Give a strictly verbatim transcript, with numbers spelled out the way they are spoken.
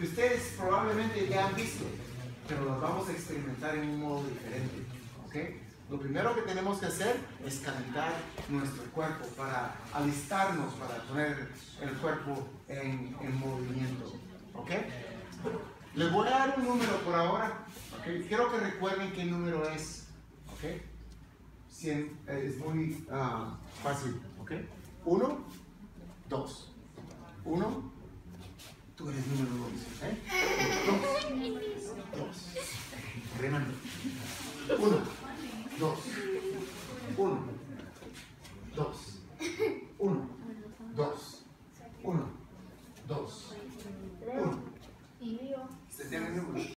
que ustedes probablemente ya han visto, pero las vamos a experimentar en un modo diferente, ¿ok? Lo primero que tenemos que hacer es calentar nuestro cuerpo para alistarnos, para poner el cuerpo en, en movimiento, ¿ok? Les voy a dar un número por ahora, ¿ok? Quiero que recuerden qué número es, ¿ok? cien, es muy uh, fácil, ¿ok? Uno, dos, uno, tú eres número dos, ¿eh? Dos, dos, remando, uno, dos, uno,